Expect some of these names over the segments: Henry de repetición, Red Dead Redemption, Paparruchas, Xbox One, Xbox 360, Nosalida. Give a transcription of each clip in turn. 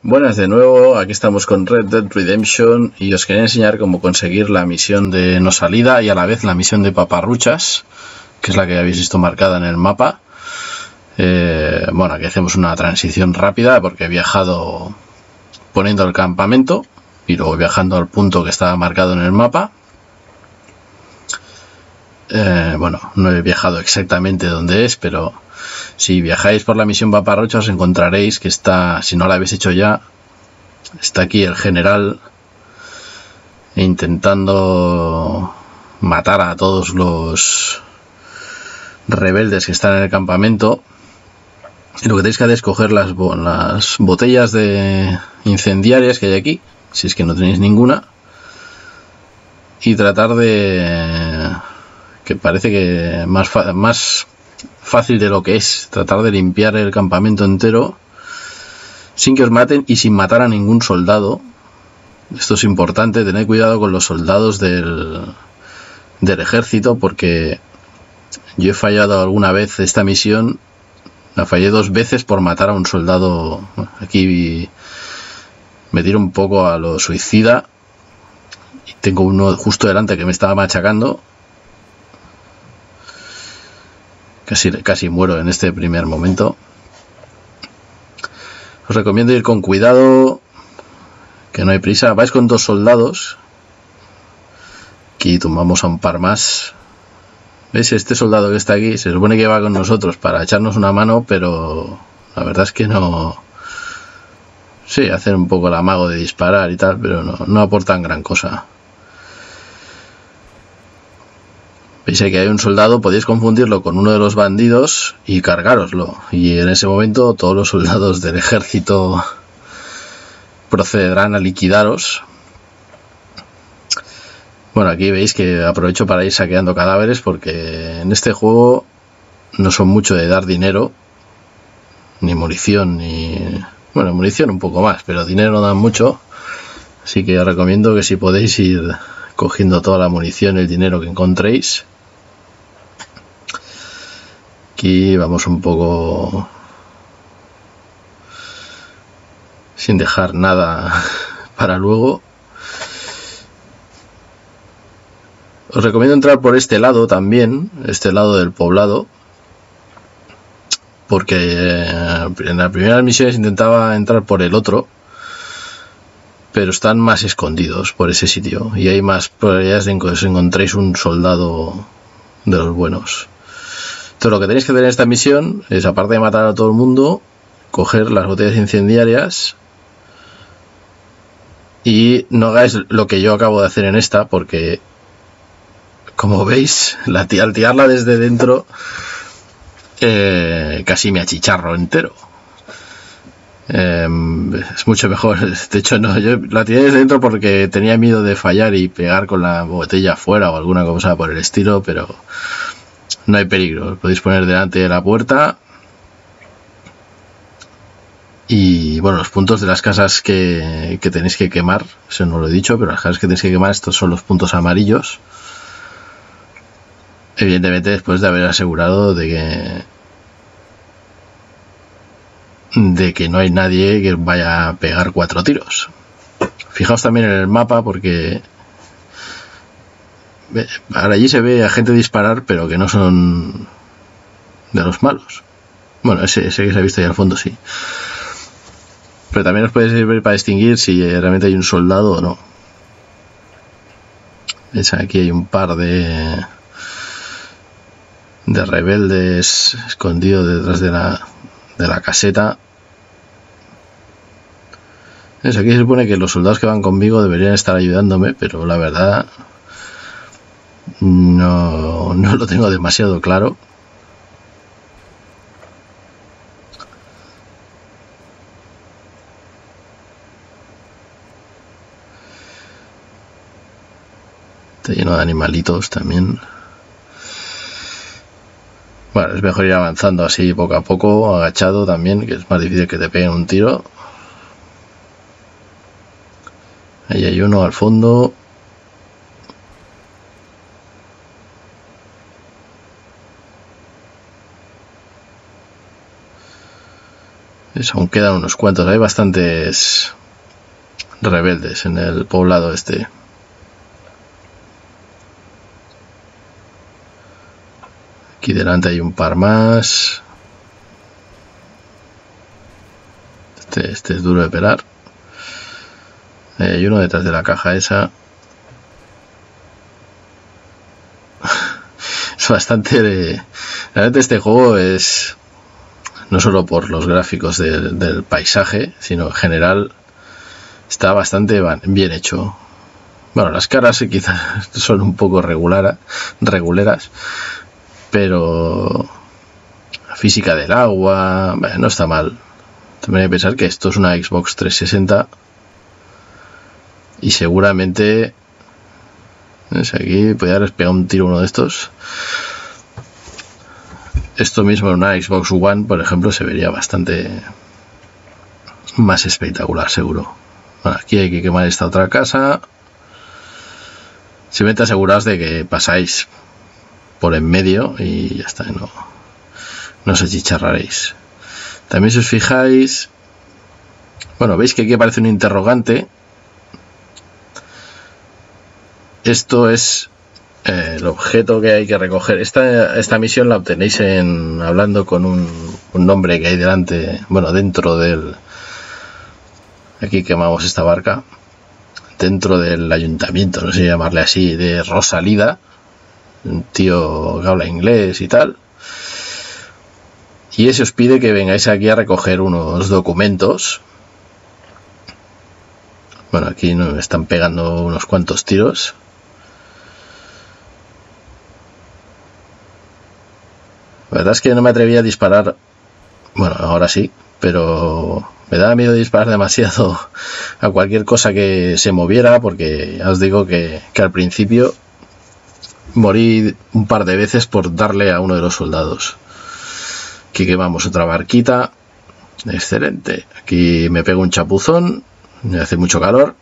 Buenas de nuevo, aquí estamos con Red Dead Redemption y os quería enseñar cómo conseguir la misión de Nosalida y a la vez la misión de Paparruchas, que es la que habéis visto marcada en el mapa. Bueno, aquí hacemos una transición rápida porque he viajado poniendo el campamento y luego viajando al punto que estaba marcado en el mapa. Bueno, no he viajado exactamente donde es, pero si viajáis por la misión Paparruchas os encontraréis que está, si no la habéis hecho ya, está aquí el general intentando matar a todos los rebeldes que están en el campamento. Y lo que tenéis que hacer es coger las botellas de incendiarias que hay aquí, si es que no tenéis ninguna, y tratar de... que parece que más fácil de lo que es, tratar de limpiar el campamento entero sin que os maten y sin matar a ningún soldado. Esto es importante, tened cuidado con los soldados del ejército, porque yo he fallado alguna vez esta misión, la fallé dos veces por matar a un soldado. Aquí me tiro un poco a lo suicida y tengo uno justo delante que me estaba machacando. Casi muero en este primer momento. Os recomiendo ir con cuidado, que no hay prisa. Vais con dos soldados. Aquí tumbamos a un par más. ¿Veis? Este soldado que está aquí se supone que va con nosotros para echarnos una mano, pero la verdad es que no... Sí, hacer un poco el amago de disparar y tal, pero no aportan gran cosa. Veis que hay un soldado, podéis confundirlo con uno de los bandidos y cargároslo. Y en ese momento todos los soldados del ejército procederán a liquidaros. Bueno, aquí veis que aprovecho para ir saqueando cadáveres, porque en este juego no son mucho de dar dinero, ni munición, ni... Bueno, munición un poco más, pero dinero no dan mucho. Así que os recomiendo que si podéis ir cogiendo toda la munición y el dinero que encontréis. Aquí vamos un poco sin dejar nada para luego. Os recomiendo entrar por este lado también, este lado del poblado, porque en las primeras misiones intentaba entrar por el otro, pero están más escondidos por ese sitio y hay más probabilidades de que os encontréis un soldado de los buenos. Entonces lo que tenéis que hacer en esta misión es, aparte de matar a todo el mundo, coger las botellas incendiarias y no hagáis lo que yo acabo de hacer en esta, porque como veis, al tirarla desde dentro casi me achicharro entero. Es mucho mejor. De hecho, no, yo la tiré desde dentro porque tenía miedo de fallar y pegar con la botella afuera o alguna cosa por el estilo, pero no hay peligro. Os podéis poner delante de la puerta y, bueno, los puntos de las casas que tenéis que quemar, eso no lo he dicho, pero las casas que tenéis que quemar, estos son los puntos amarillos, evidentemente después de haber asegurado de que no hay nadie que vaya a pegar cuatro tiros. Fijaos también en el mapa, porque ahora allí se ve a gente disparar, pero que no son de los malos. Bueno, ese que se ha visto ahí al fondo sí, pero también os puede servir para distinguir si realmente hay un soldado o no. ¿Veis? Aquí hay un par de rebeldes escondidos detrás de la caseta. Es aquí se supone que los soldados que van conmigo deberían estar ayudándome, pero la verdad no lo tengo demasiado claro. Está lleno de animalitos también. Bueno, es mejor ir avanzando así poco a poco, agachado también, que es más difícil que te peguen un tiro. Ahí hay uno al fondo. Pues aún quedan unos cuantos. Hay bastantes rebeldes en el poblado este. Aquí delante hay un par más. Este es duro de pelar. Hay uno detrás de la caja esa. Es bastante... Realmente este juego es... No solo por los gráficos del paisaje, sino en general está bastante bien hecho. Bueno, las caras quizás son un poco reguleras, pero la física del agua, bueno, no está mal. También hay que pensar que esto es una Xbox 360 y seguramente... ¿Ves? Aquí podría haber pegado un tiro uno de estos. Esto mismo en una Xbox One, por ejemplo, se vería bastante más espectacular, seguro. Bueno, aquí hay que quemar esta otra casa. Simplemente aseguraos de que pasáis por en medio y ya está, no os achicharraréis. También si os fijáis, bueno, veis que aquí aparece un interrogante. Esto es... el objeto que hay que recoger. Esta misión la obtenéis hablando con un hombre que hay delante, bueno, dentro del... Aquí quemamos esta barca. Dentro del ayuntamiento, no sé llamarle así, de Nosalida. Un tío que habla inglés y tal. Y ese os pide que vengáis aquí a recoger unos documentos. Bueno, aquí nos están pegando unos cuantos tiros. La verdad es que no me atreví a disparar, bueno, ahora sí, pero me daba miedo disparar demasiado a cualquier cosa que se moviera, porque ya os digo que al principio morí un par de veces por darle a uno de los soldados. Aquí quemamos otra barquita, excelente. Aquí me pego un chapuzón, me hace mucho calor.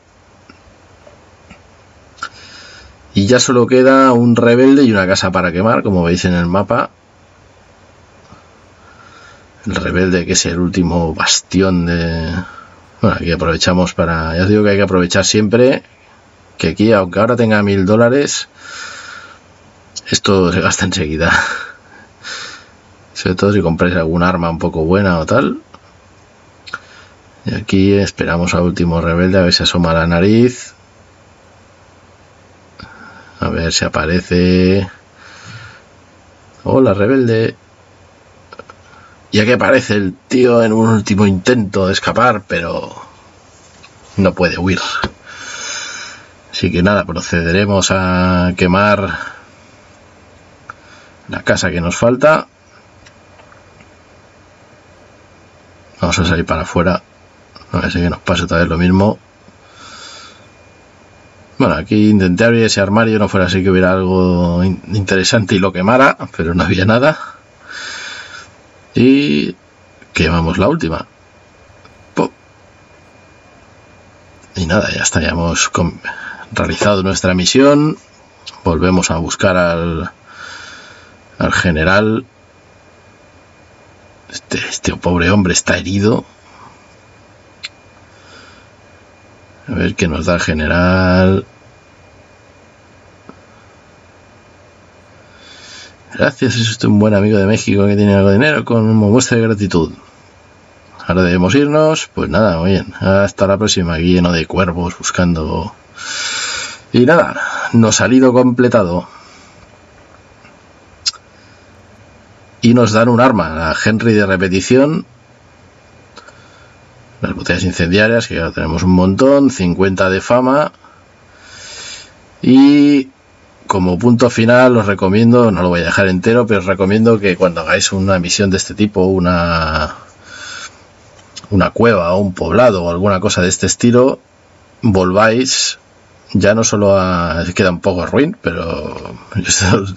Y ya solo queda un rebelde y una casa para quemar, como veis en el mapa. El rebelde, que es el último bastión de... Bueno, aquí aprovechamos para... Ya os digo que hay que aprovechar siempre, que aquí, aunque ahora tenga 1000 dólares, esto se gasta enseguida. Sobre todo si compráis algún arma un poco buena o tal. Y aquí esperamos al último rebelde, a ver si asoma la nariz. A ver si aparece... ¡Hola, rebelde! Ya que aparece el tío en un último intento de escapar, pero no puede huir. Así que nada, procederemos a quemar la casa que nos falta. Vamos a salir para afuera. A ver si nos pasa otra vez lo mismo. Bueno, aquí intenté abrir ese armario, no fuera así que hubiera algo interesante y lo quemara, pero no había nada. Y quemamos la última. ¡Pum! Y nada, ya está, ya hemos realizado nuestra misión. Volvemos a buscar al general. Este pobre hombre está herido. A ver qué nos da el general. Gracias, es usted un buen amigo de México que tiene algo de dinero, como muestra de gratitud. Ahora debemos irnos, pues nada, muy bien. Hasta la próxima, aquí lleno de cuervos buscando. Y nada, Nosalida completado. Y nos dan un arma, la Henry de repetición. Las botellas incendiarias, que ya tenemos un montón, 50 de fama. Y... como punto final os recomiendo, no lo voy a dejar entero, pero os recomiendo que cuando hagáis una misión de este tipo, una cueva o un poblado o alguna cosa de este estilo, volváis ya no solo a... queda un poco ruin, pero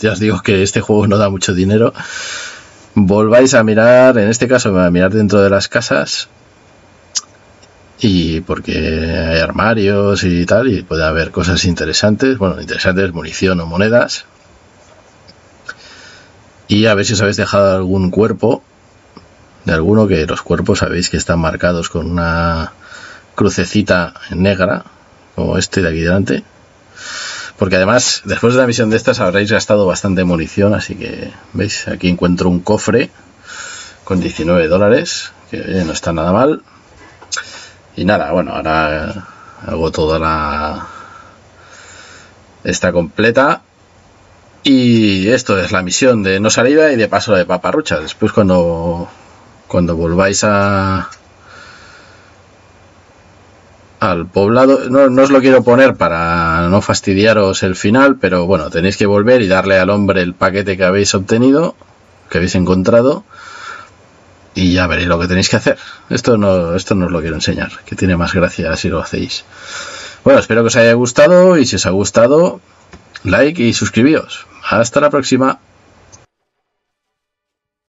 ya os digo que este juego no da mucho dinero. Volváis a mirar, en este caso a mirar dentro de las casas, y porque hay armarios y tal, y puede haber cosas interesantes, bueno, interesantes, munición o monedas. Y a ver si os habéis dejado algún cuerpo, de alguno que los cuerpos sabéis que están marcados con una crucecita negra, como este de aquí delante, porque además después de la misión de estas habréis gastado bastante munición, así que veis, aquí encuentro un cofre con 19 dólares, que no está nada mal. Y nada, bueno, ahora hago toda la... está completa. Y esto es la misión de Nosalida y de paso la de Paparruchas. Después cuando volváis al poblado, no os lo quiero poner para no fastidiaros el final, pero bueno, tenéis que volver y darle al hombre el paquete que habéis obtenido, que habéis encontrado, y ya veréis lo que tenéis que hacer. Esto no os lo quiero enseñar, que tiene más gracia si lo hacéis. Bueno, espero que os haya gustado, y si os ha gustado, like y suscribíos. Hasta la próxima.